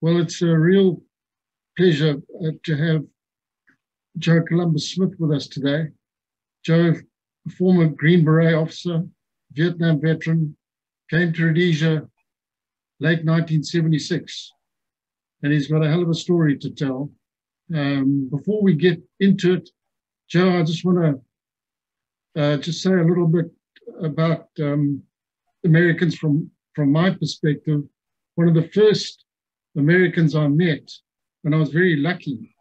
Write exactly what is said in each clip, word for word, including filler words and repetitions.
Well, it's a real pleasure uh, to have Joe Columbus Smith with us today. Joe, a former Green Beret officer, Vietnam veteran, came to Rhodesia late nineteen seventy-six, and he's got a hell of a story to tell. Um, before we get into it, Joe, I just want to uh, just say a little bit about um, Americans from, from my perspective. One of the first Americans I met, and I was very lucky,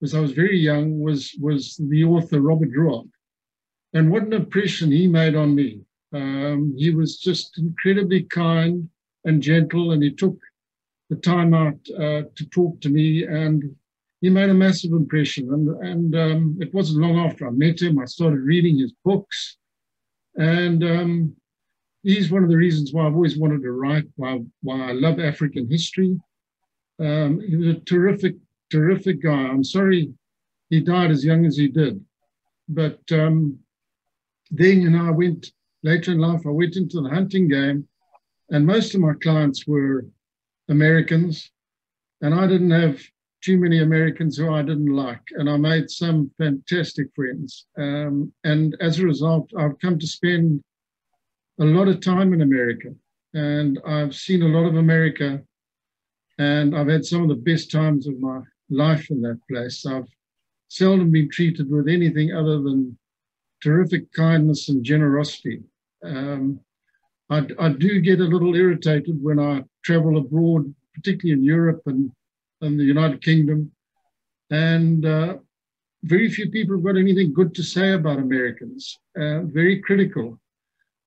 because I was very young, was, was the author Robert Ruark. And what an impression he made on me. Um, he was just incredibly kind and gentle, and he took the time out uh, to talk to me, and he made a massive impression. And, and um, it wasn't long after I met him, I started reading his books. And um, he's one of the reasons why I've always wanted to write, why, why I love African history. Um, he was a terrific, terrific guy. I'm sorry he died as young as he did. But um, then, you know, I went, later in life, I went into the hunting game, and most of my clients were Americans, and I didn't have too many Americans who I didn't like, and I made some fantastic friends. Um, and as a result, I've come to spend a lot of time in America, and I've seen a lot of America, and I've had some of the best times of my life in that place. I've seldom been treated with anything other than terrific kindness and generosity. Um, I, I do get a little irritated when I travel abroad, particularly in Europe and, and the United Kingdom. And uh, very few people have got anything good to say about Americans, uh, very critical.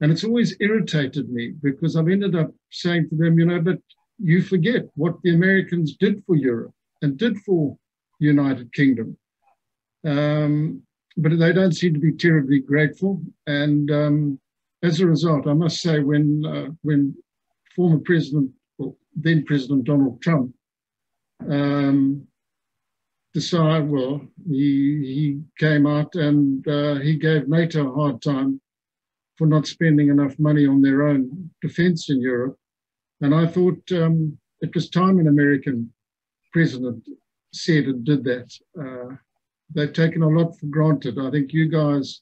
And it's always irritated me, because I've ended up saying to them, you know, but you forget what the Americans did for Europe and did for the United Kingdom. Um, but they don't seem to be terribly grateful. And um, as a result, I must say, when uh, when former President, well, then President Donald Trump, um, decided, well, he, he came out and uh, he gave NATO a hard time for not spending enough money on their own defense in Europe. And I thought um, it was time an American president said and did that. Uh, They've taken a lot for granted. I think you guys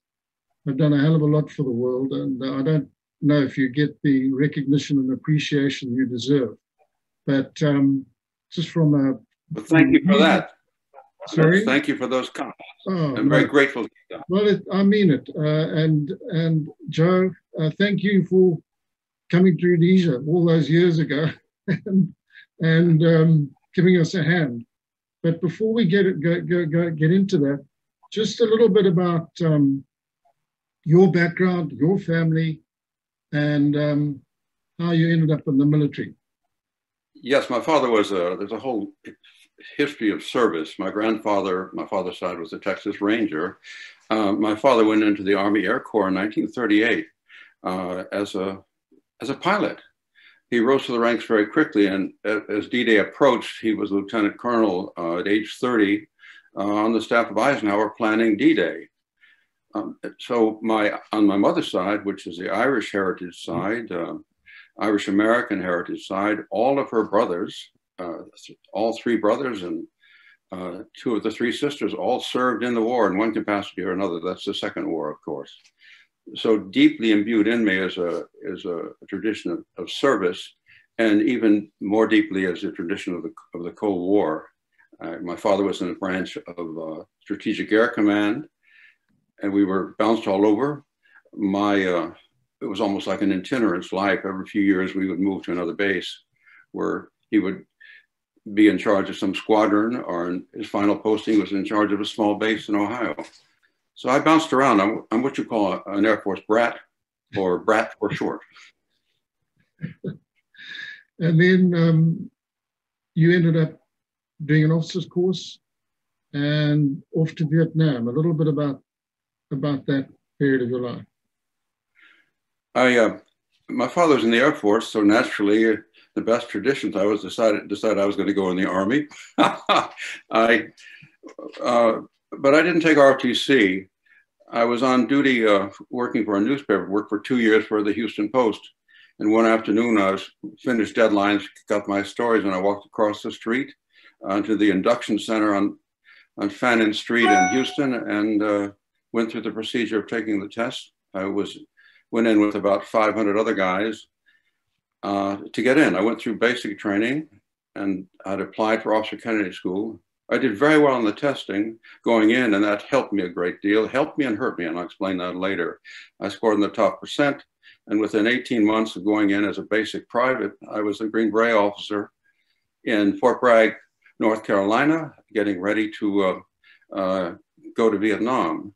have done a hell of a lot for the world, and I don't know if you get the recognition and appreciation you deserve. But um, just from a... Well, thank you for that. Sorry? Thank you for those comments. Oh, I'm no. very grateful. Well, it, I mean it. Uh, and, and Joe, uh, thank you for coming to Rhodesia all those years ago and, and um, giving us a hand. But before we get, go, go, go, get into that, just a little bit about um, your background, your family, and um, how you ended up in the military. Yes, my father was a, there's a whole history of service. My grandfather, my father's side, was a Texas Ranger. Uh, my father went into the Army Air Corps in nineteen thirty-eight uh, as a, as a pilot. He rose to the ranks very quickly, and as D-Day approached, he was Lieutenant Colonel uh, at age thirty uh, on the staff of Eisenhower planning D-Day. Um, so my, on my mother's side, which is the Irish heritage side, uh, Irish American heritage side, all of her brothers, uh, all three brothers and uh, two of the three sisters all served in the war in one capacity or another. That's the Second War, of course. So deeply imbued in me as a, as a tradition of, of service, and even more deeply as a tradition of the, of the Cold War. Uh, my father was in a branch of uh, Strategic Air Command, and we were bounced all over. My, uh, it was almost like an itinerance life. Every few years we would move to another base where he would be in charge of some squadron, or in his final posting was in charge of a small base in Ohio. So I bounced around. I'm, I'm what you call a, an Air Force brat, or brat for short. And then um, you ended up doing an officer's course and off to Vietnam. A little bit about, about that period of your life. I, uh, my father's in the Air Force, so naturally the best traditions, I was decided, decided I was going to go in the Army. I... Uh, But I didn't take R O T C. I was on duty uh, working for a newspaper, worked for two years for the Houston Post. And one afternoon, I was finished deadlines, got my stories, and I walked across the street uh, to the induction center on, on Fannin Street in Houston, and uh, went through the procedure of taking the test. I was went in with about five hundred other guys uh, to get in. I went through basic training, and I'd applied for Officer Kennedy School. I did very well on the testing going in, and that helped me a great deal. Helped me and hurt me, and I'll explain that later. I scored in the top percent, and within eighteen months of going in as a basic private, I was a Green Beret officer in Fort Bragg, North Carolina, getting ready to uh, uh, go to Vietnam.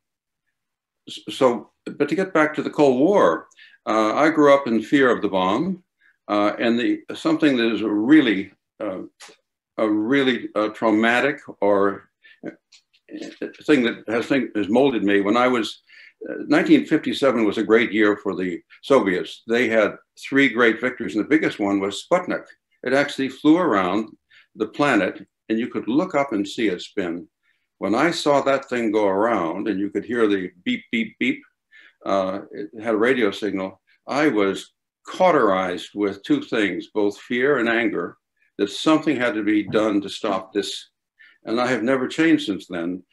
So, but to get back to the Cold War, uh, I grew up in fear of the bomb, uh, and the something that is really uh, a really uh, traumatic or thing that has, thing, has molded me. When I was, uh, nineteen fifty-seven was a great year for the Soviets. They had three great victories, and the biggest one was Sputnik. It actually flew around the planet, and you could look up and see it spin. When I saw that thing go around, and you could hear the beep, beep, beep, uh, it had a radio signal, I was cauterized with two things, both fear and anger, that something had to be done to stop this. And I have never changed since then.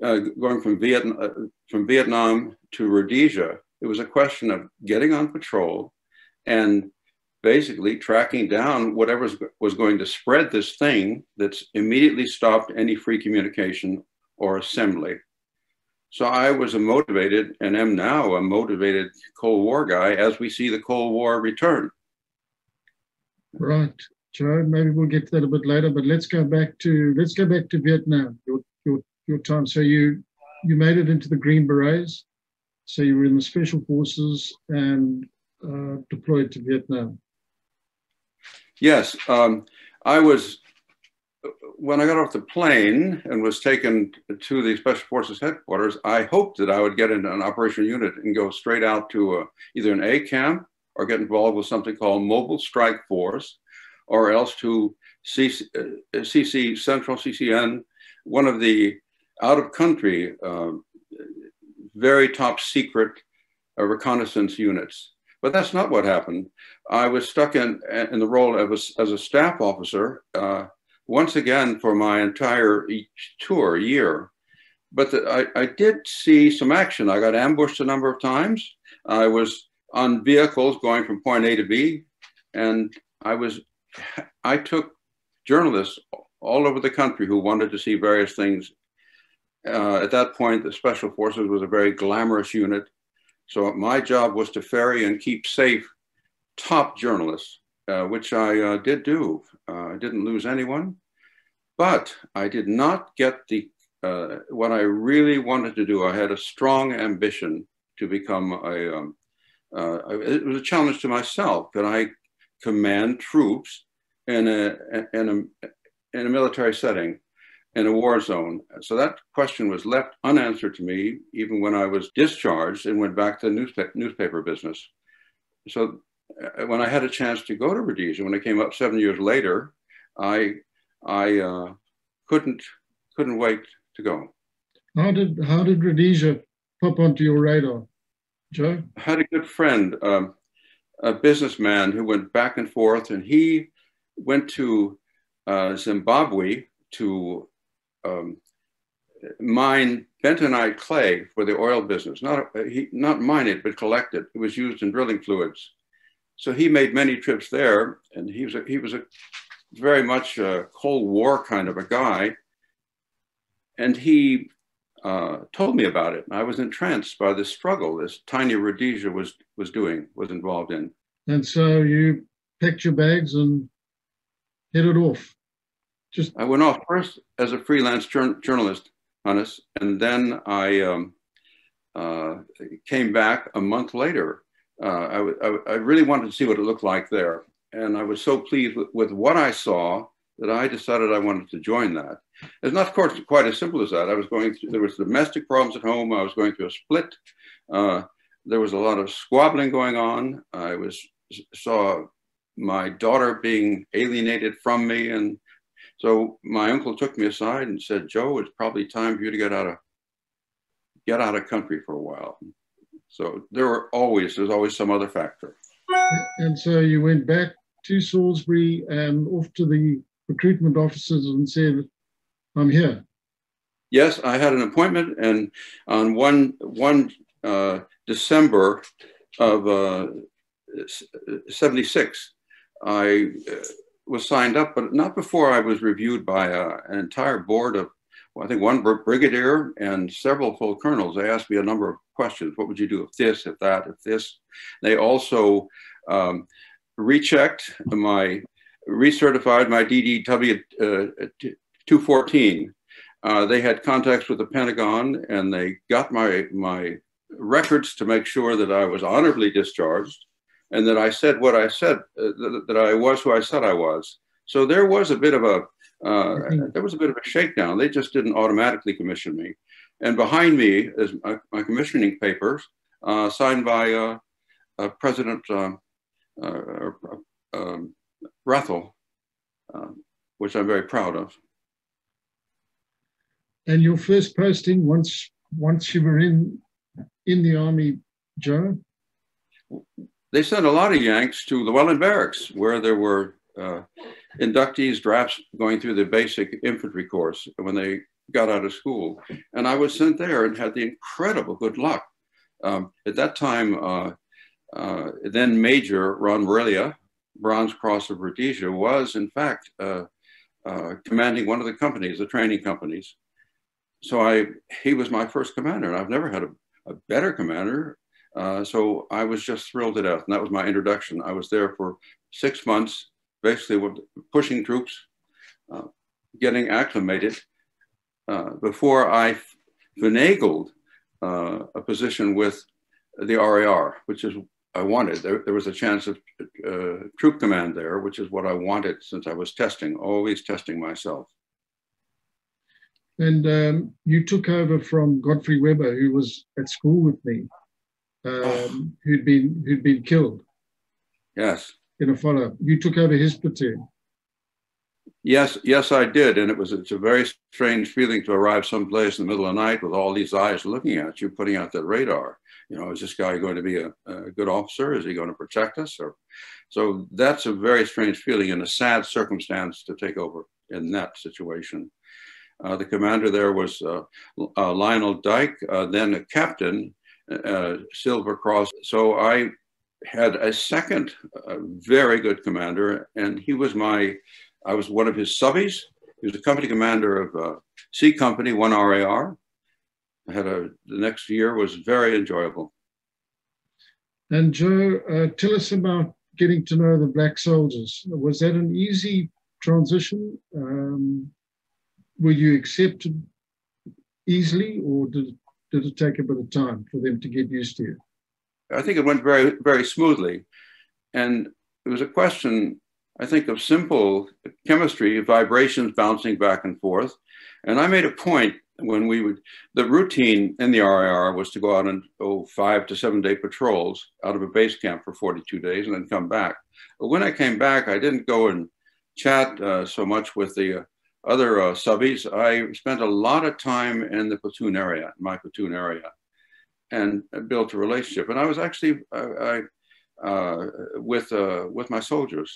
Uh, going from Vietnam, uh, from Vietnam to Rhodesia, it was a question of getting on patrol and basically tracking down whatever was going to spread this thing that's immediately stopped any free communication or assembly. So I was a motivated, and am now a motivated Cold War guy, as we see the Cold War return. Right. Joe, maybe we'll get to that a bit later, but let's go back to let's go back to Vietnam. Your your your time. So you you made it into the Green Berets. So you were in the Special Forces and uh, deployed to Vietnam. Yes, um, I was when I got off the plane and was taken to the Special Forces headquarters. I hoped that I would get into an operational unit and go straight out to a, either an A camp or get involved with something called Mobile Strike Force, or else to C C, uh, C C Central, C C N, one of the out-of-country, uh, very top-secret uh, reconnaissance units. But that's not what happened. I was stuck in, in the role of a, as a staff officer, uh, once again, for my entire tour, year. But the, I, I did see some action. I got ambushed a number of times. I was on vehicles going from point A to B, and I was... I took journalists all over the country who wanted to see various things. Uh, at that point, the Special Forces was a very glamorous unit. So my job was to ferry and keep safe top journalists, uh, which I uh, did do. Uh, I didn't lose anyone, but I did not get the uh, what I really wanted to do. I had a strong ambition to become a, um, uh, it was a challenge to myself that I command troops in a, in a, in a military setting, in a war zone. So that question was left unanswered to me, even when I was discharged and went back to the newspaper, newspaper business. So when I had a chance to go to Rhodesia, when I came up seven years later, I, I uh, couldn't, couldn't wait to go. How did, how did Rhodesia pop onto your radar, Joe? I had a good friend, um, a businessman who went back and forth, and he went to uh, Zimbabwe to um, mine bentonite clay for the oil business. Not, he, not mine it, but collect it. It was used in drilling fluids. So he made many trips there, and he was a, he was a very much a Cold War kind of a guy. And he Uh, told me about it. I was entranced by the struggle this tiny Rhodesia was was doing, was involved in. And so you packed your bags and headed off. Just I went off first as a freelance jour journalist, Hannes, and then I um, uh, came back a month later. Uh, I, w I, w I really wanted to see what it looked like there, and I was so pleased with, with what I saw that I decided I wanted to join that. It's not, of course, quite as simple as that. I was going through, there was domestic problems at home. I was going through a split. Uh, there was a lot of squabbling going on. I was saw my daughter being alienated from me. And so my uncle took me aside and said, Joe, it's probably time for you to get out of, get out of country for a while. So there were always, there's always some other factor. And so you went back to Salisbury and off to the recruitment officers and said, I'm here. Yes, I had an appointment, and on one, one uh, December of uh, seventy-six, I uh, was signed up, but not before I was reviewed by uh, an entire board of, well, I think one brigadier and several full colonels. They asked me a number of questions. What would you do if this, if that, if this? They also um, rechecked my, recertified my D D W uh, two fourteen. Uh, they had contacts with the Pentagon, and they got my, my records to make sure that I was honorably discharged and that I said what I said, uh, that, that I was who I said I was. So there was a bit of a, uh, there was a bit of a shakedown. They just didn't automatically commission me. And behind me is my, my commissioning papers, uh, signed by uh, uh, President um, uh, um, Rathel, uh, which I'm very proud of. And your first posting, once once you were in in the Army, Joe? They sent a lot of Yanks to Llewellin Barracks, where there were uh, inductees, drafts going through the basic infantry course when they got out of school. And I was sent there and had the incredible good luck. Um, at that time, uh, uh, then Major Ron Morelia, Bronze Cross of Rhodesia, was in fact uh, uh, commanding one of the companies, the training companies. So I, he was my first commander, and I've never had a, a better commander. Uh, so I was just thrilled to death, and that was my introduction. I was there for six months, basically pushing troops, uh, getting acclimated, uh, before I finagled uh, a position with the R A R, which is I wanted. There, there was a chance of uh, troop command there, which is what I wanted since I was testing, always testing myself. And um, you took over from Godfrey Weber, who was at school with me, um, who'd been who'd been killed. Yes. In a follow-up, you took over his platoon. Yes, yes, I did, and it was it's a very strange feeling to arrive someplace in the middle of the night with all these eyes looking at you, putting out that radar. You know, is this guy going to be a, a good officer? Is he going to protect us? Or, so that's a very strange feeling and a sad circumstance to take over in that situation. Uh, the commander there was uh, uh, Lionel Dyke, uh, then a captain, uh, Silver Cross. So I had a second uh, very good commander, and he was my, I was one of his subbies. He was a company commander of uh, C Company, one R A R. I had a, the next year was very enjoyable. And Joe, uh, tell us about getting to know the black soldiers. Was that an easy transition? Um, Were you accepted easily, or did, did it take a bit of time for them to get used to you? I think it went very, very smoothly. And it was a question, I think, of simple chemistry, vibrations bouncing back and forth. And I made a point when we would, the routine in the R A R was to go out and oh, five to seven day patrols out of a base camp for forty-two days and then come back. But when I came back, I didn't go and chat uh, so much with the uh, other uh, subbies. I spent a lot of time in the platoon area, my platoon area, and built a relationship. And I was actually I, I, uh, with, uh, with my soldiers.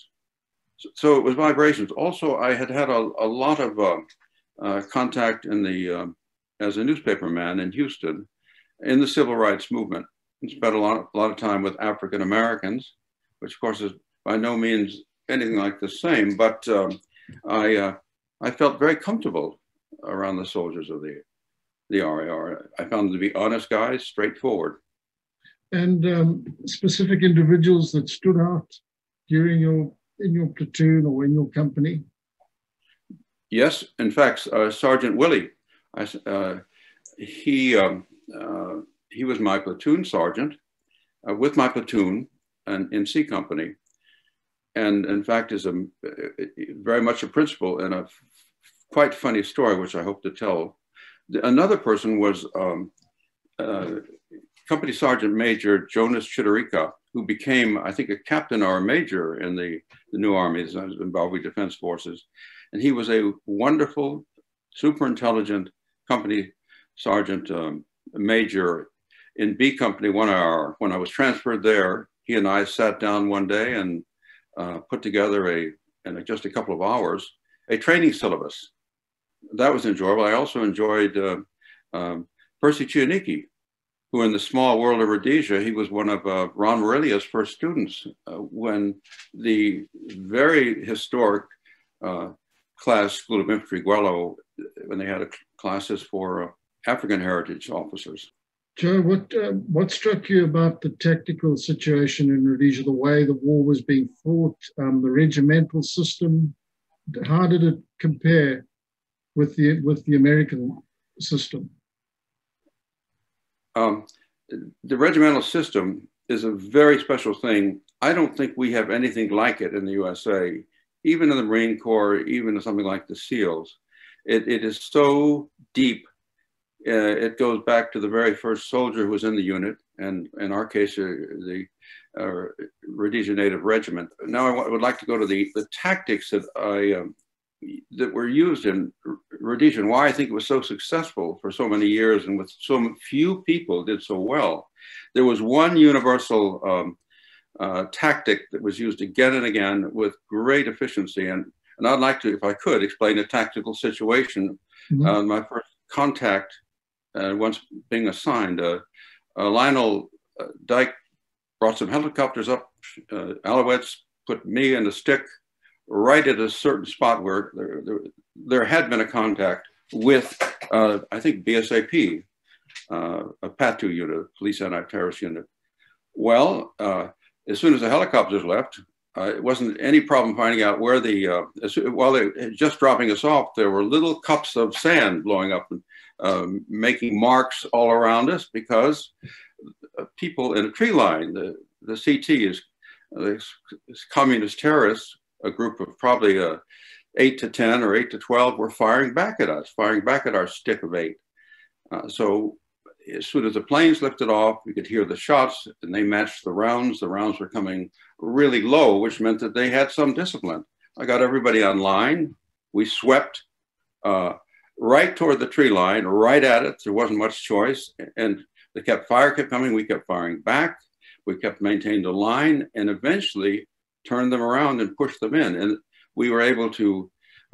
So it was vibrations. Also, I had had a, a lot of uh, uh, contact in the, um, as a newspaperman in Houston, in the civil rights movement. I spent a lot, a lot of time with African Americans, which of course is by no means anything like the same, but um, I, uh, I felt very comfortable around the soldiers of the, the R A R. I found them to be honest guys, straightforward. And um, specific individuals that stood out during your, in your platoon or in your company? Yes, in fact, uh, Sergeant Willie, I, uh, he, um, uh, he was my platoon sergeant uh, with my platoon and in C Company. And in fact is a, very much a principal, and a quite funny story, which I hope to tell. Another person was um, uh, Company Sergeant Major Jonas Chitterica, who became, I think, a captain or a major in the, the new armies, Zimbabwe Defense Forces. And he was a wonderful, super intelligent Company Sergeant um, Major in B Company, one R. When I was transferred there, he and I sat down one day and uh, put together a, in just a couple of hours, a training syllabus. That was enjoyable. I also enjoyed uh, um, Percy Chiannicki, who in the small world of Rhodesia, he was one of uh, Ron Morelia's first students uh, when the very historic uh, class School of Infantry Guello, when they had a classes for uh, African heritage officers. Joe, what, uh, what struck you about the tactical situation in Rhodesia, the way the war was being fought, um, the regimental system? How did it compare with the, with the American system? Um, the regimental system is a very special thing. I don't think we have anything like it in the U S A, even in the Marine Corps, even in something like the SEALs. It, it is so deep. Uh, it goes back to the very first soldier who was in the unit, and in our case, uh, the uh, Rhodesia Native Regiment. Now I w would like to go to the, the tactics that, I, um, that were used in Rhodesia, and why I think it was so successful for so many years, and with so few people did so well. There was one universal um, uh, tactic that was used again and again with great efficiency, and, and I'd like to, if I could, explain a tactical situation. Mm-hmm. uh, my first contact, Uh, once being assigned, uh, uh, Lionel uh, Dyke brought some helicopters up, uh, Alouettes put me and a stick right at a certain spot where there, there, there had been a contact with, uh, I think, B S A P, uh, a P A T U unit, police anti-terrorist unit. Well, uh, as soon as the helicopters left, uh, it wasn't any problem finding out where the, uh, while they were just dropping us off, there were little cups of sand blowing up and Um, making marks all around us, because uh, people in a tree line, the, the C T is, uh, is, is communist terrorists, a group of probably uh, eight to ten or eight to twelve were firing back at us, firing back at our stick of eight. Uh, so as soon as the planes lifted off, we could hear the shots, and they matched the rounds. The rounds were coming really low, which meant that they had some discipline. I got everybody on line. We swept uh, right toward the tree line, right at it. There wasn't much choice. And the kept fire kept coming. We kept firing back. We kept maintaining the line, and eventually turned them around and pushed them in. And we were able to,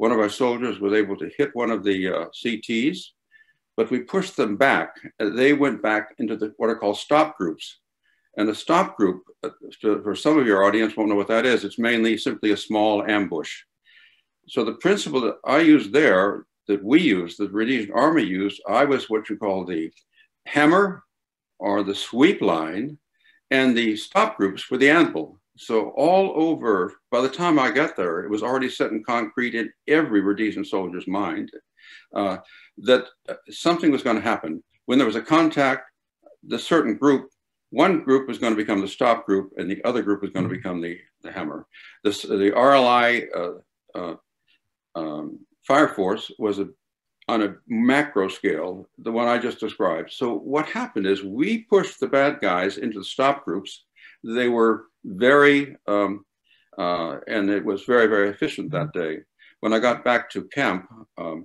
one of our soldiers was able to hit one of the uh, C Ts, but we pushed them back. They went back into the, what are called stop groups. And a stop group, uh, for some of your audience won't know what that is. It's mainly simply a small ambush. So the principle that I used there, that we used, the Rhodesian Army used, I was what you call the hammer or the sweep line, and the stop groups were the anvil. So all over, by the time I got there, it was already set in concrete in every Rhodesian soldier's mind uh, that something was going to happen. When there was a contact, the certain group, one group was going to become the stop group, and the other group was going to become the, the hammer. The, the R L I uh, uh, um, Fire Force was a, on a macro scale, the one I just described. So what happened is we pushed the bad guys into the stop groups. They were very, um, uh, and it was very, very efficient that day. When I got back to camp, um,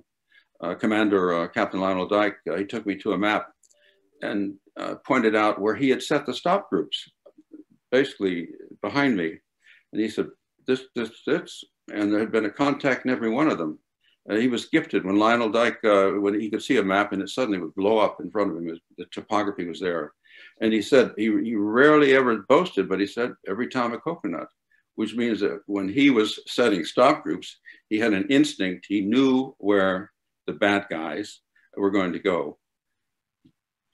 uh, Commander uh, Captain Lionel Dyke, uh, he took me to a map and uh, pointed out where he had set the stop groups, basically behind me. And he said, this, this, this, and there had been a contact in every one of them. Uh, he was gifted. When Lionel Dyke, uh, when he could see a map and it suddenly would blow up in front of him, was, the topography was there. And he said, he, he rarely ever boasted, but he said, every time a coconut, which means that when he was setting stop groups, he had an instinct. He knew where the bad guys were going to go.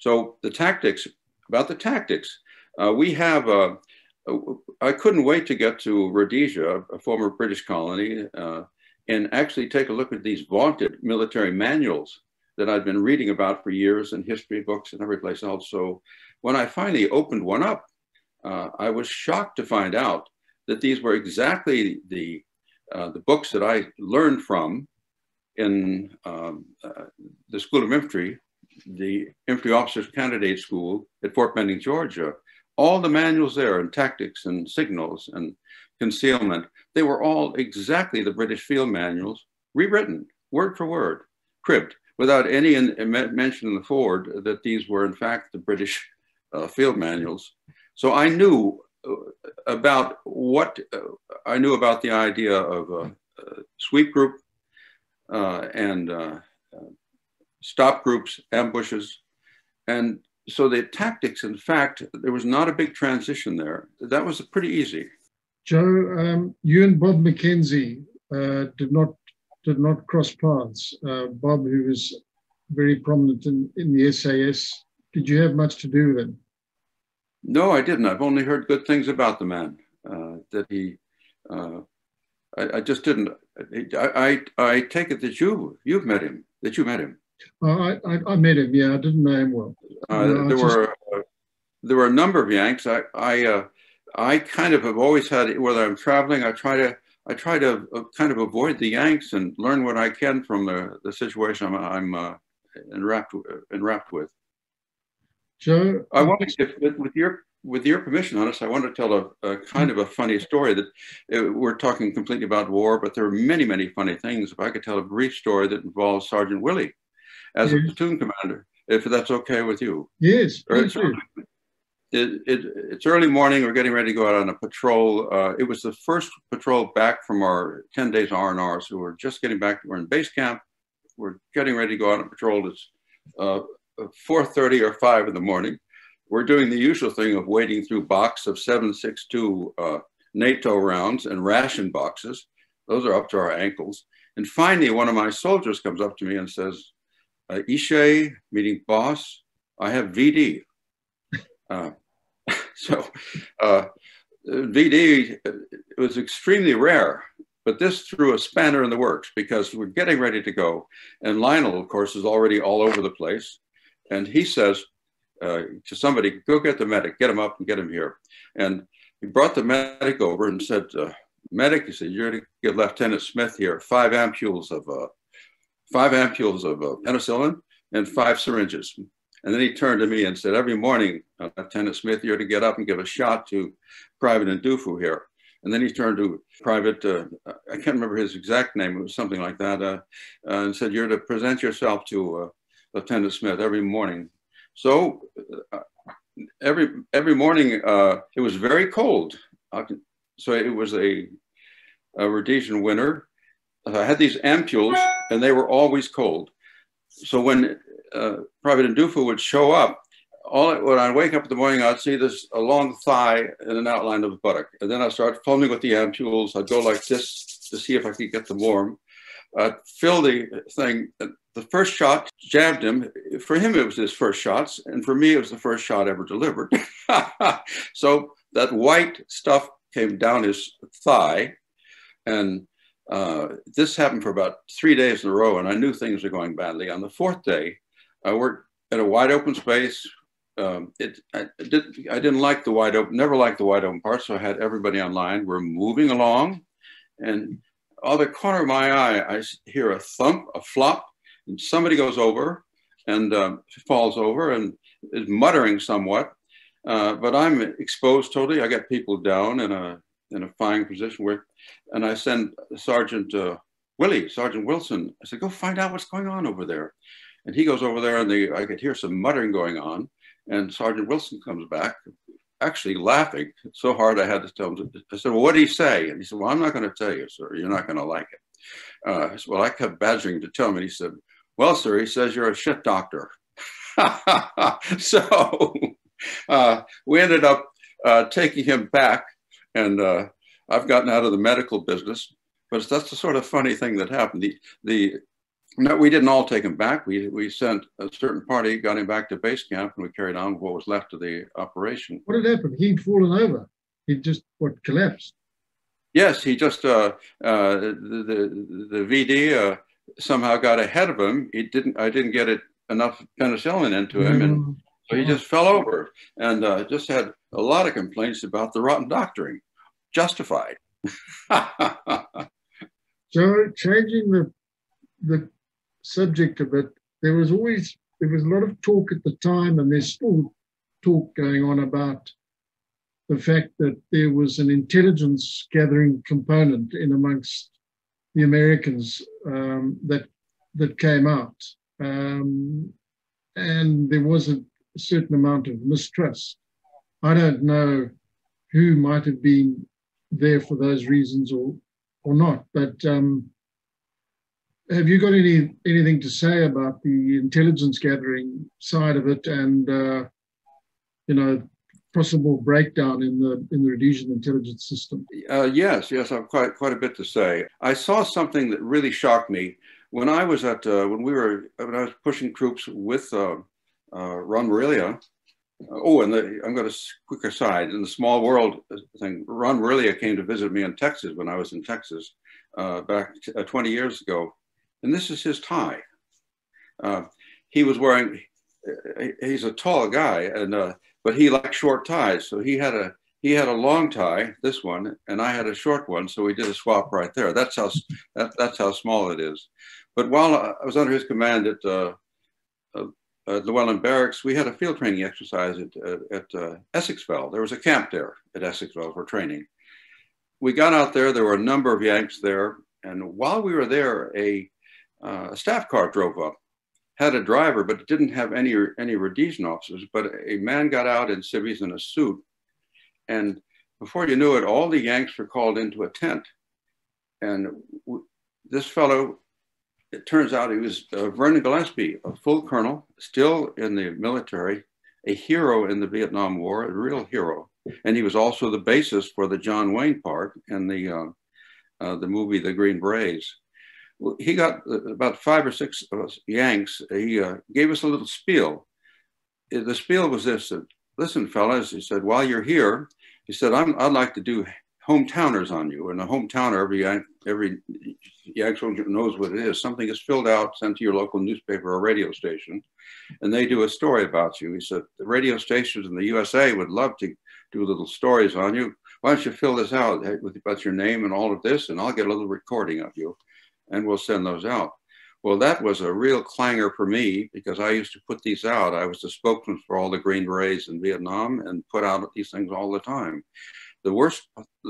So the tactics, about the tactics, uh, we have, uh, I couldn't wait to get to Rhodesia, a former British colony, uh, and actually take a look at these vaunted military manuals that I'd been reading about for years in history books and every place else. So when I finally opened one up, uh, I was shocked to find out that these were exactly the, uh, the books that I learned from in um, uh, the School of Infantry, the Infantry Officers Candidate School at Fort Benning, Georgia. All the manuals there, and tactics and signals and concealment, they were all exactly the British field manuals, rewritten, word for word, cribbed, without any in, in, mention in the forward that these were in fact the British uh, field manuals. So I knew about what uh, I knew about the idea of a, a sweep group uh, and uh, stop groups, ambushes. And so the tactics, in fact, there was not a big transition there. That was pretty easy. Joe, um, you and Bob McKenzie uh, did not did not cross paths. Uh, Bob, who was very prominent in, in the S A S, did you have much to do with him? No, I didn't. I've only heard good things about the man. Uh, that he, uh, I, I just didn't. I, I I take it that you you've met him. That you met him. I I, I met him. Yeah, I didn't know him well. Uh, no, there I were just... uh, there were a number of Yanks. I I uh, I kind of have always had, whether I'm traveling, I try to I try to uh, kind of avoid the Yanks and learn what I can from the the situation I'm I'm uh, enwrapped enwrapped with. Joe, I want to, if, with your with your permission, Hannes, I want to tell a, a kind of a funny story. That it, we're talking completely about war, but there are many, many funny things. If I could tell a brief story that involves Sergeant Willie as yes. a platoon commander, if that's okay with you. Yes, it's, early, it, it, it's early morning. We're getting ready to go out on a patrol. Uh, it was the first patrol back from our ten days R and R, so we're just getting back. We're in base camp. We're getting ready to go out on patrol. It's uh, four thirty or five in the morning. We're doing the usual thing of wading through box of seven six two uh, NATO rounds and ration boxes. Those are up to our ankles. And finally, one of my soldiers comes up to me and says, uh, Ishe, meaning boss, I have V D. Uh, so uh, V D, it was extremely rare. But this threw a spanner in the works because we're getting ready to go. And Lionel, of course, is already all over the place. And he says uh, to somebody, go get the medic, get him up and get him here. And he brought the medic over and said, uh, medic, he said, you're going to get Lieutenant Smith here, five ampules of uh, five ampules of uh, penicillin and five syringes. And then he turned to me and said, every morning, uh, Lieutenant Smith, you're to get up and give a shot to Private Ndufu here. And then he turned to Private, uh, I can't remember his exact name, it was something like that, uh, uh, and said, you're to present yourself to uh, Lieutenant Smith every morning. So uh, every every morning uh, it was very cold. I can, so it was a, a Rhodesian winter. I had these ampules and they were always cold. So when uh, Private Ndufu would show up, all it, when I wake up in the morning, I'd see this a long thigh and an outline of a buttock. And then I start fumbling with the ampules. I'd go like this to see if I could get them warm. I'd fill the thing. The first shot jabbed him. For him, it was his first shots. And for me, it was the first shot ever delivered. So that white stuff came down his thigh. And uh, this happened for about three days in a row. And I knew things were going badly. On the fourth day, I worked at a wide open space. Um, it, I, did, I didn't like the wide open, never liked the wide open part. So I had everybody online. We're moving along. And out of the corner of my eye, I hear a thump, a flop. And somebody goes over and uh, falls over and is muttering somewhat, uh, but I'm exposed totally. I got people down in a in a flying position where, and I send Sergeant uh, Willie, Sergeant Wilson. I said, go find out what's going on over there. And he goes over there, and they, I could hear some muttering going on. And Sergeant Wilson comes back, actually laughing so hard I had to tell him. I said, well, what did he say? And he said, well, I'm not going to tell you, sir. You're not going to like it. Uh, I said, well, I kept badgering to tell him, and he said, well, sir, he says you're a shit doctor. So uh, we ended up uh, taking him back, and uh, I've gotten out of the medical business. But that's the sort of funny thing that happened. The the no, we didn't all take him back. We we sent a certain party, got him back to base camp, and we carried on with what was left of the operation. What had happened? He'd fallen over. He'd just what collapsed. Yes, he just uh, uh, the, the the V D. Uh, somehow got ahead of him. He didn't, I didn't get it enough penicillin into him. And so he just fell over, and uh, just had a lot of complaints about the rotten doctoring, justified. So changing the, the subject a bit, there was always, there was a lot of talk at the time, and there's still talk going on about the fact that there was an intelligence gathering component in amongst the Americans um, that that came out, um, and there was a certain amount of mistrust. I don't know who might have been there for those reasons or or not. But um, have you got any anything to say about the intelligence gathering side of it, and uh, you know, possible breakdown in the in the Rhodesian intelligence system? Uh, yes, yes, I've quite quite a bit to say. I saw something that really shocked me when I was at uh, when we were when I was pushing troops with uh, uh, Ron Morelia. Oh, and the, I'm going to quick aside, in the small world thing, Ron Morelia came to visit me in Texas when I was in Texas uh, back t uh, twenty years ago, and this is his tie. Uh, he was wearing, he's a tall guy, and uh, but he liked short ties, so he had a he had a long tie, this one, and I had a short one, so we did a swap right there. That's how that, that's how small it is. But while I was under his command at uh, uh, at Llewellin Barracks, we had a field training exercise at, uh, at uh, Essexville. There was a camp there at Essexville for training. We got out there, there were a number of Yanks there, and while we were there, a, uh, a staff car drove up, had a driver, but it didn't have any, any Rhodesian officers, but a man got out in civvies in a suit, and before you knew it, all the Yanks were called into a tent. And w this fellow, it turns out he was uh, Vernon Gillespie, a full colonel, still in the military, a hero in the Vietnam War, a real hero. And he was also the basis for the John Wayne part in the, uh, uh, the movie, The Green Berets. Well, he got uh, about five or six of us Yanks. He uh, gave us a little spiel. The spiel was this: uh, listen, fellas, he said, while you're here, he said, I'm, I'd like to do hometowners on you. And a hometowner, every Yank, every Yank soldier knows what it is. Something is filled out, sent to your local newspaper or radio station, and they do a story about you. He said, the radio stations in the U S A would love to do little stories on you. Why don't you fill this out with about your name and all of this, and I'll get a little recording of you, and we'll send those out. Well, that was a real clanger for me, because I used to put these out. I was the spokesman for all the Green Berets in Vietnam and put out these things all the time. The worst,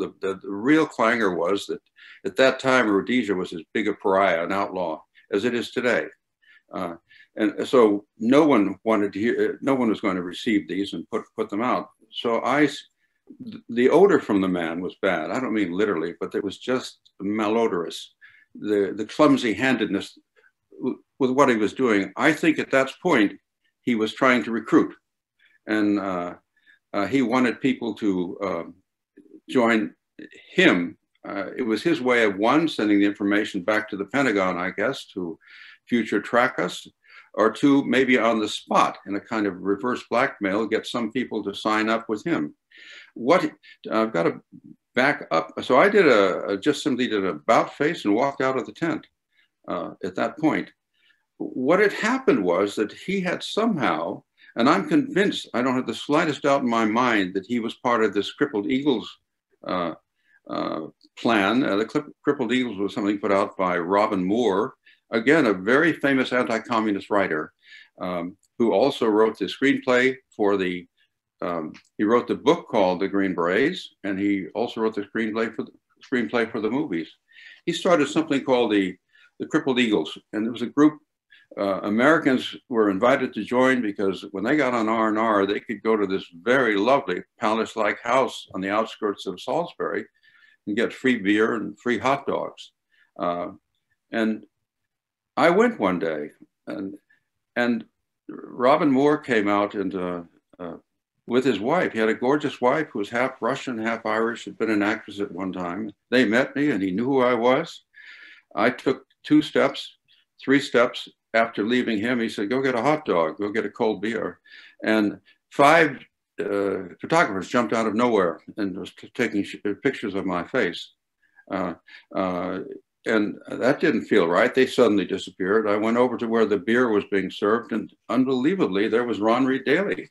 the, the, the real clanger was that at that time, Rhodesia was as big a pariah, an outlaw, as it is today. Uh, and so no one wanted to hear, no one was going to receive these and put, put them out. So I, the odor from the man was bad. I don't mean literally, but it was just malodorous. The, the clumsy handedness with what he was doing. I think at that point, he was trying to recruit. And uh, uh, he wanted people to... Uh, join him. Uh, it was his way of, one, sending the information back to the Pentagon, I guess, to future track us, or two, maybe on the spot in a kind of reverse blackmail, get some people to sign up with him. What, I've got to back up. So I did a, a just simply did an about face and walked out of the tent uh, at that point. What had happened was that he had somehow, and I'm convinced, I don't have the slightest doubt in my mind, that he was part of this Crippled Eagles Uh, uh, plan. Uh, the Crippled Eagles was something put out by Robin Moore, again, a very famous anti-communist writer, um, who also wrote the screenplay for the, um, he wrote the book called The Green Berets, and he also wrote the screenplay for the, screenplay for the movies. He started something called the, the Crippled Eagles, and it was a group uh, Americans were invited to join, because when they got on R and R, they could go to this very lovely palace-like house on the outskirts of Salisbury and get free beer and free hot dogs. Uh, and I went one day, and, and Robin Moore came out and, uh, uh, with his wife. He had a gorgeous wife who was half Russian, half Irish, had been an actress at one time. They met me, and he knew who I was. I took two steps, three steps. After leaving him, he said, go get a hot dog, go get a cold beer. And five uh, photographers jumped out of nowhere and was taking sh pictures of my face. Uh, uh, and that didn't feel right. They suddenly disappeared. I went over to where the beer was being served, and unbelievably, there was Ron Reed Daly.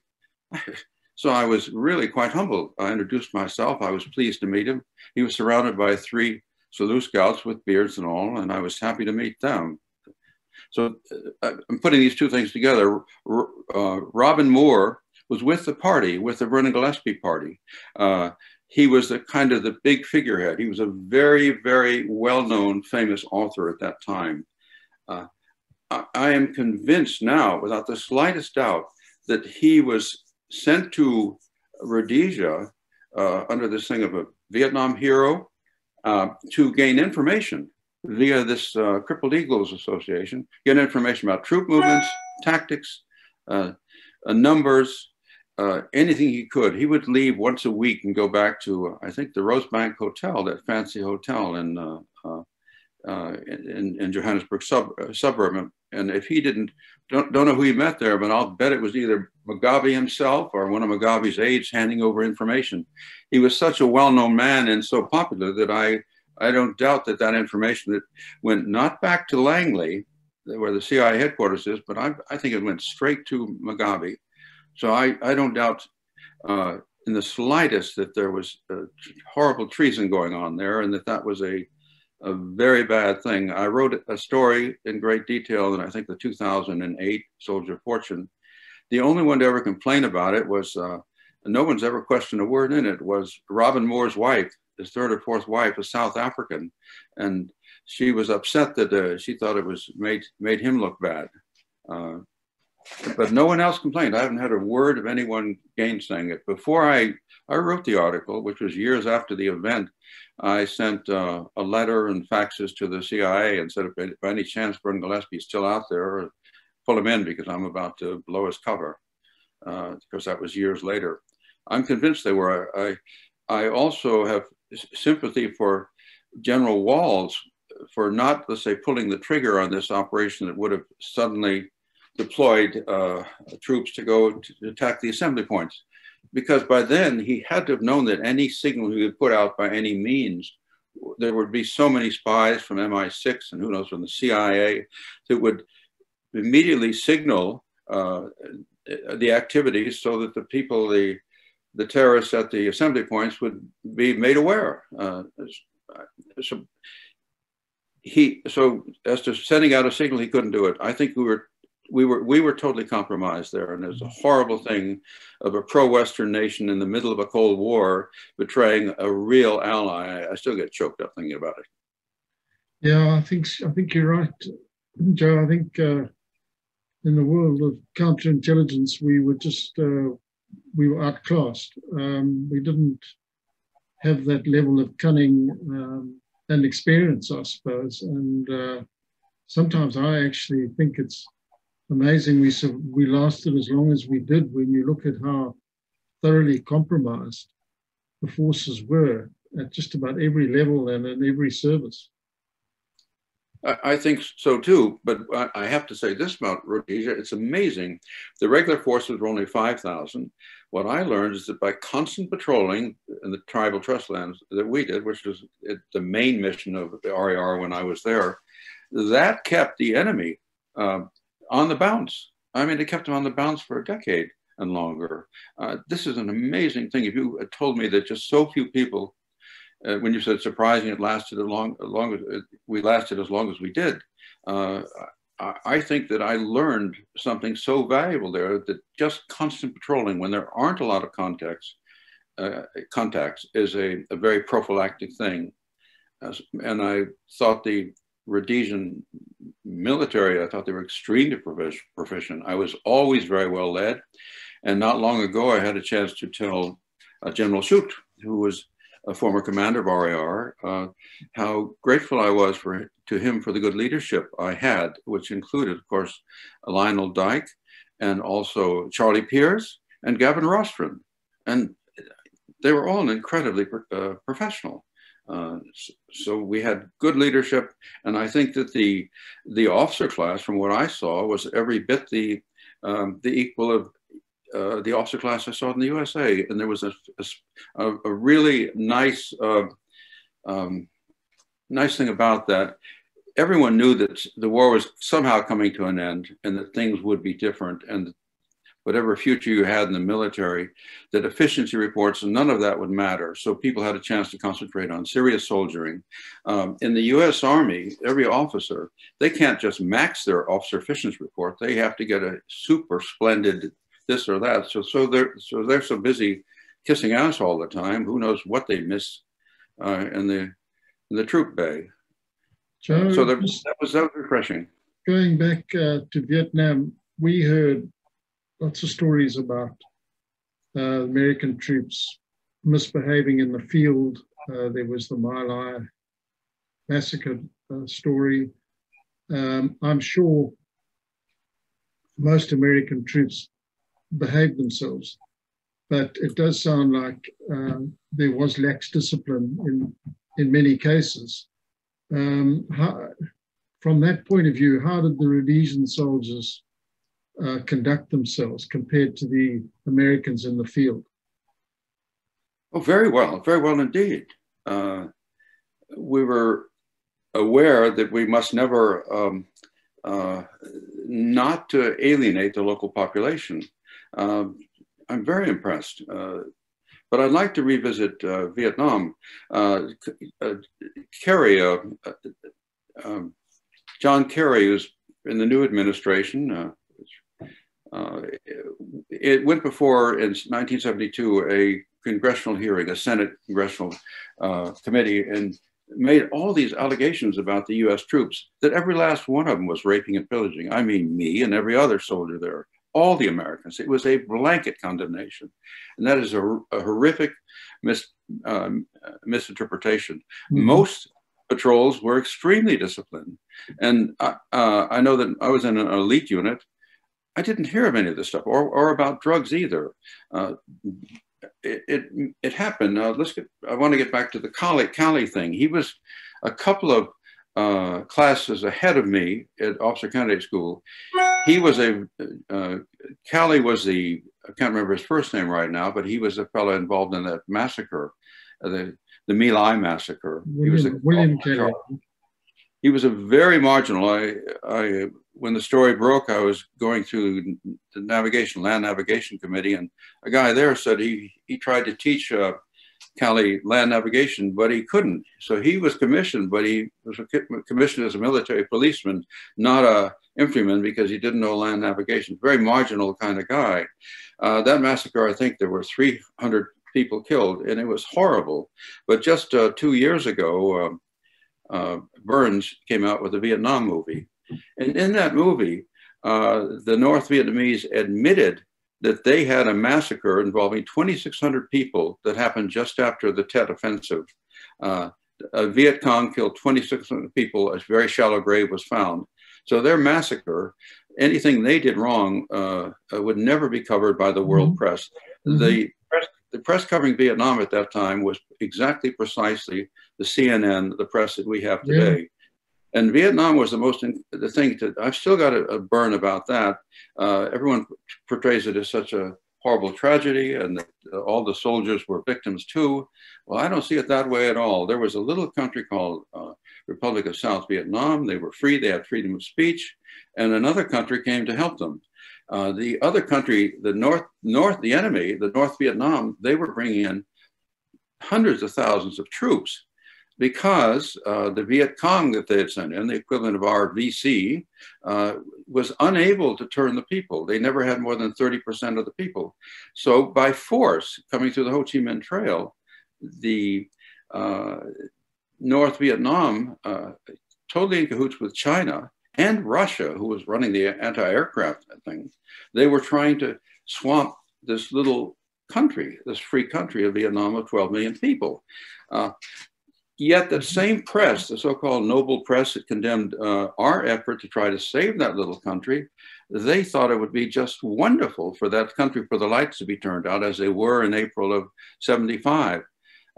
So I was really quite humbled. I introduced myself. I was pleased to meet him. He was surrounded by three Salute Scouts with beards and all, and I was happy to meet them. So uh, I'm putting these two things together. R uh, Robin Moore was with the party, with the Vernon Gillespie party. Uh, he was the kind of the big figurehead. He was a very, very well-known, famous author at that time. Uh, I, I am convinced now, without the slightest doubt, that he was sent to Rhodesia uh, under this thing of a Vietnam hero uh, to gain information via this uh, Crippled Eagles Association, get information about troop movements, tactics, uh, uh, numbers, uh, anything he could. He would leave once a week and go back to, uh, I think, the Rosebank Hotel, that fancy hotel in uh, uh, uh, in, in Johannesburg sub uh, suburb. And if he didn't, don't, don't know who he met there, but I'll bet it was either Mugabe himself or one of Mugabe's aides handing over information. He was such a well-known man and so popular that I I don't doubt that that information that went not back to Langley, where the C I A headquarters is, but I, I think it went straight to Mugabe. So I, I don't doubt uh, in the slightest that there was uh, horrible treason going on there, and that that was a, a very bad thing. I wrote a story in great detail in, I think, the two thousand eight Soldier Fortune. The only one to ever complain about it was, uh, no one's ever questioned a word in it, was Robin Moore's wife. His third or fourth wife was South African, and she was upset that uh, she thought it was made made him look bad. Uh, but no one else complained. I haven't had a word of anyone gainsaying it. Before I, I wrote the article, which was years after the event, I sent uh, a letter and faxes to the C I A and said, if by any chance Vernon Gillespie is still out there, pull him in because I'm about to blow his cover, uh, because that was years later. I'm convinced they were. I, I also have sympathy for General Walls for not, let's say, pulling the trigger on this operation that would have suddenly deployed uh, troops to go to attack the assembly points. Because by then he had to have known that any signal he could put out by any means, there would be so many spies from M I six and who knows from the C I A that would immediately signal uh, the activities so that the people, the the terrorists at the assembly points would be made aware. Uh, so, he, so as to sending out a signal, he couldn't do it. I think we were, we were, we were totally compromised there. And it's a horrible thing of a pro-Western nation in the middle of a Cold War betraying a real ally. I, I still get choked up thinking about it. Yeah, I think, I think you're right, Joe. I think uh, in the world of counterintelligence, we were just, uh, we were outclassed. Um, we didn't have that level of cunning um, and experience, I suppose. And uh, sometimes I actually think it's amazing we we lasted as long as we did when you look at how thoroughly compromised the forces were at just about every level and in every service. I think so too, but I have to say this about Rhodesia, it's amazing. The regular forces were only five thousand. What I learned is that by constant patrolling in the tribal trust lands that we did, which was the main mission of the R A R when I was there, that kept the enemy uh, on the bounce. I mean, it kept them on the bounce for a decade and longer. Uh, this is an amazing thing. If you had told me that just so few people Uh, when you said surprising, it lasted as long, as long as it, we lasted as long as we did. Uh, I, I think that I learned something so valuable there that just constant patrolling when there aren't a lot of contacts, uh, contacts is a, a very prophylactic thing. As, and I thought the Rhodesian military, I thought they were extremely proficient. I was always very well led. And not long ago, I had a chance to tell uh, General Shute, who was a former commander of R A R, uh, how grateful I was for, to him for the good leadership I had, which included, of course, Lionel Dyke and also Charlie Pierce and Gavin Rostron. And they were all incredibly uh, professional. Uh, so we had good leadership. And I think that the, the officer class, from what I saw, was every bit the, um, the equal of Uh, the officer class I saw in the U S A, and there was a, a, a really nice, uh, um, nice thing about that. Everyone knew that the war was somehow coming to an end, and that things would be different, and whatever future you had in the military, that efficiency reports, none of that would matter. So people had a chance to concentrate on serious soldiering. Um, in the U S Army, every officer, they can't just max their officer efficiency report. They have to get a super splendid this or that, so so they're so they're so busy kissing ass all the time. Who knows what they miss uh, in the in the troop bay? Joe, so that was, that was that was refreshing. Going back uh, to Vietnam, we heard lots of stories about uh, American troops misbehaving in the field. Uh, there was the My Lai massacre uh, story. Um, I'm sure most American troops behaved themselves, but it does sound like uh, there was lax discipline in, in many cases. Um, how, from that point of view, how did the Rhodesian soldiers uh, conduct themselves compared to the Americans in the field? Oh, very well, very well indeed. Uh, we were aware that we must never um, uh, not uh, alienate the local population. Uh, I'm very impressed. Uh, but I'd like to revisit uh, Vietnam. Uh, uh, Kerry, uh, uh, uh, John Kerry, who's in the new administration, uh, uh, it went before in nineteen seventy-two a congressional hearing, a Senate congressional uh, committee, and made all these allegations about the U S troops, that every last one of them was raping and pillaging. I mean, me and every other soldier there, all the Americans. It was a blanket condemnation. And that is a, a horrific mis, uh, misinterpretation. Mm-hmm. Most patrols were extremely disciplined. And I, uh, I know that I was in an elite unit. I didn't hear of any of this stuff, or, or about drugs either. Uh, It, it, it happened. Uh, let's get, I want to get back to the Calley, Calley thing. He was a couple of uh, classes ahead of me at Officer Candidate School. He was a, uh, Calley was the, I can't remember his first name right now, but he was the fellow involved in that massacre, uh, the, the My Lai massacre. William, he was a, William Calley. He was a very marginal. I, I, when the story broke, I was going through the navigation, land navigation committee, and a guy there said he, he tried to teach uh, Calley land navigation, but he couldn't. So he was commissioned, but he was commissioned as a military policeman, not a infantryman, because he didn't know land navigation. Very marginal kind of guy. Uh, that massacre, I think there were three hundred people killed, and it was horrible. But just uh, two years ago, um, Uh, Burns came out with a Vietnam movie. And in that movie, uh, the North Vietnamese admitted that they had a massacre involving twenty-six hundred people that happened just after the Tet Offensive. Uh, a Viet Cong killed twenty-six hundred people. A very shallow grave was found. So their massacre, anything they did wrong, uh, would never be covered by the world mm-hmm. press. Mm-hmm. The press. The press covering Vietnam at that time was exactly precisely the C N N, the press that we have today. Yeah. And Vietnam was the most, in, the thing that I've still got a, a burn about that. Uh, everyone portrays it as such a horrible tragedy, and that, uh, all the soldiers were victims too. Well, I don't see it that way at all. There was a little country called uh, Republic of South Vietnam. They were free, they had freedom of speech, and another country came to help them. Uh, the other country, the North, North, the enemy, the North Vietnam, they were bringing in hundreds of thousands of troops, because uh, the Viet Cong that they had sent in, the equivalent of our V C, uh, was unable to turn the people. They never had more than thirty percent of the people. So by force, coming through the Ho Chi Minh Trail, the uh, North Vietnam, uh, totally in cahoots with China and Russia, who was running the anti-aircraft thing, they were trying to swamp this little country, this free country of Vietnam of twelve million people. Uh, Yet the same press, the so-called noble press that condemned uh, our effort to try to save that little country, they thought it would be just wonderful for that country, for the lights to be turned out as they were in April of seventy-five,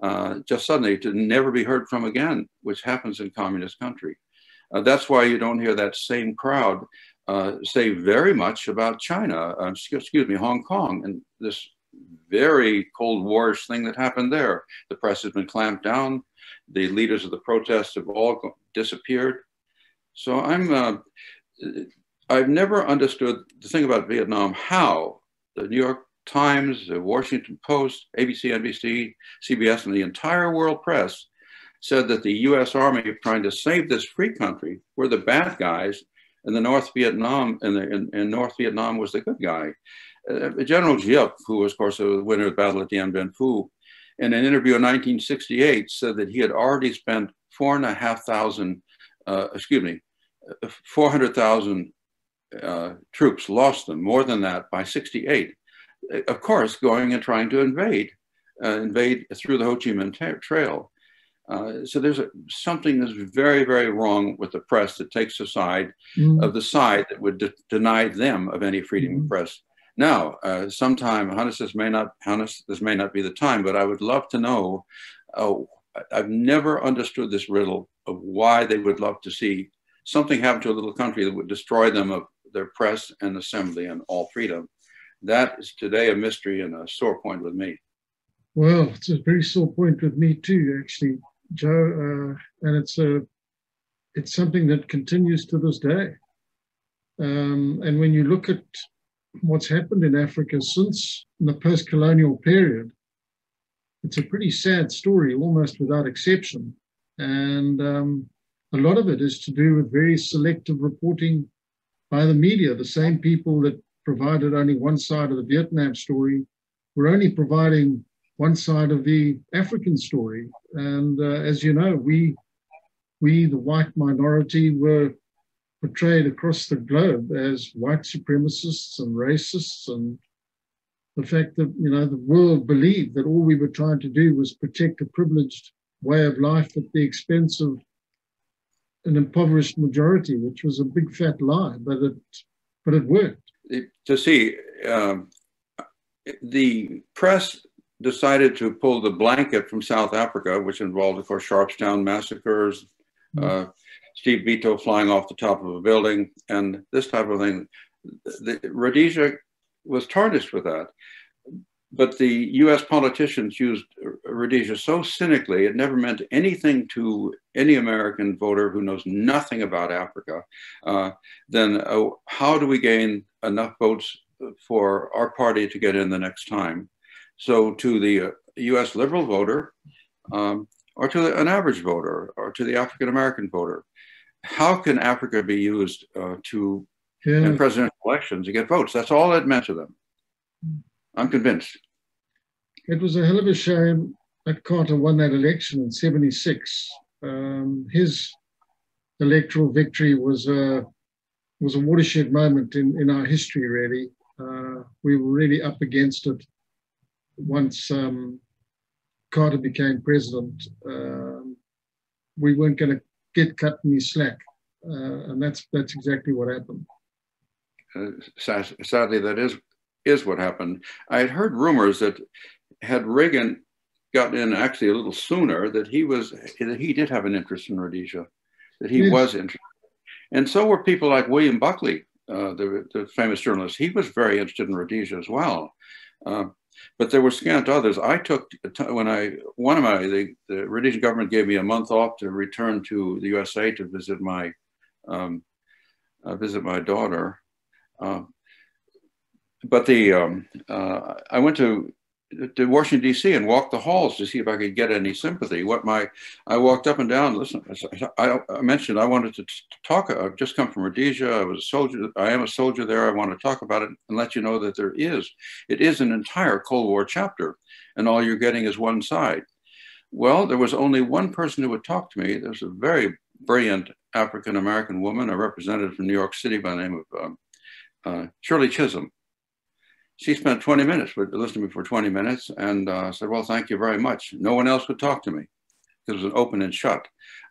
uh, just suddenly to never be heard from again, which happens in communist country. Uh, that's why you don't hear that same crowd uh, say very much about China, uh, excuse me, Hong Kong, and this very Cold War-ish thing that happened there. The press has been clamped down. The leaders of the protests have all disappeared. So I'm, uh, I've never understood the thing about Vietnam, how the New York Times, the Washington Post, A B C, N B C, C B S, and the entire world press said that the U S Army trying to save this free country were the bad guys, and the North Vietnam, and, the, and, and North Vietnam was the good guy. Uh, General Giap, who was, of course, the winner of the Battle at Dien Bien Phu, in an interview in nineteen sixty-eight, said that he had already spent four and a half thousand, uh, excuse me, four hundred thousand uh, troops, lost them, more than that by sixty-eight. Of course, going and trying to invade uh, invade through the Ho Chi Minh Trail. Uh, so there's a, something that's very, very wrong with the press that takes the side mm. of the side that would de deny them of any freedom mm. of press. Now, uh, sometime, Hannes, this may not, Hannes, this may not be the time, but I would love to know, uh, I've never understood this riddle of why they would love to see something happen to a little country that would destroy them of their press and assembly and all freedom. That is today a mystery and a sore point with me. Well, it's a very sore point with me too, actually, Joe, uh, and it's a, it's something that continues to this day. Um, and when you look at what's happened in Africa since the post-colonial period, it's a pretty sad story, almost without exception. And um, a lot of it is to do with very selective reporting by the media. The same people that provided only one side of the Vietnam story were only providing one side of the African story. And uh, as you know, we, we, the white minority, were portrayed across the globe as white supremacists and racists, and the fact that, you know, the world believed that all we were trying to do was protect a privileged way of life at the expense of an impoverished majority, which was a big fat lie, but it, but it worked. It, to see, um, the press decided to pull the blanket from South Africa, which involved, of course, Sharpstown massacres, mm-hmm. uh, Steve Biko flying off the top of a building, and this type of thing. The, Rhodesia was tarnished with that. But the U S politicians used Rhodesia so cynically, it never meant anything to any American voter who knows nothing about Africa. Uh, then uh, how do we gain enough votes for our party to get in the next time? So to the uh, U S liberal voter, um, or to the, an average voter, or to the African-American voter, how can Africa be used uh, to yeah. in presidential elections to get votes? That's all it meant to them. I'm convinced. It was a hell of a shame that Carter won that election in seventy-six. Um, his electoral victory was a, was a watershed moment in, in our history, really. Uh, we were really up against it once um, Carter became president. Um, we weren't going to get cut any slack, uh, and that's that's exactly what happened. Uh, sad, sadly, that is is what happened. I had heard rumors that had Reagan gotten in actually a little sooner, that he was that he did have an interest in Rhodesia, that he yes. was interested, and so were people like William Buckley, uh, the, the famous journalist. He was very interested in Rhodesia as well, uh, but there were scant others. I took when I one of my the, the Rhodesian government gave me a month off to return to the U S A to visit my um, uh, visit my daughter. Uh, But the um, uh, I went to to Washington D C and walked the halls to see if I could get any sympathy. What my I walked up and down. Listen, I, I mentioned I wanted to talk. I've just come from Rhodesia. I was a soldier. I am a soldier there. I want to talk about it and let you know that there is. It is an entire Cold War chapter, and all you're getting is one side. Well, there was only one person who would talk to me. There's a very brilliant African American woman, a representative from New York City by the name of um, uh, Shirley Chisholm. She spent twenty minutes, listened to me for twenty minutes, and uh, said, well, thank you very much. No one else would talk to me. It was an open and shut.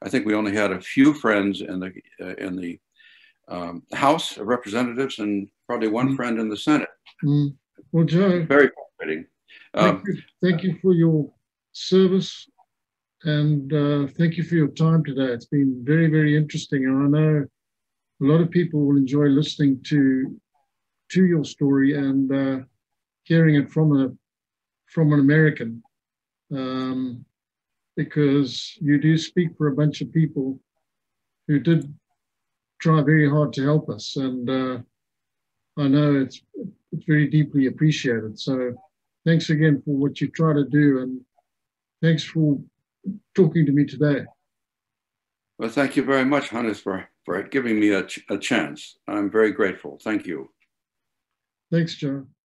I think we only had a few friends in the, uh, in the um, House of Representatives and probably one mm. friend in the Senate. Mm. Well, Joe, very frustrating. Um, thank, you, thank you for your service, and uh, thank you for your time today. It's been very, very interesting, and I know a lot of people will enjoy listening to to your story and uh, hearing it from a from an American, um, because you do speak for a bunch of people who did try very hard to help us, and uh, I know it's it's very deeply appreciated. So thanks again for what you try to do, and thanks for talking to me today. Well, thank you very much, Hannes, for, for giving me a, ch a chance. I'm very grateful. Thank you. Thanks, Joe.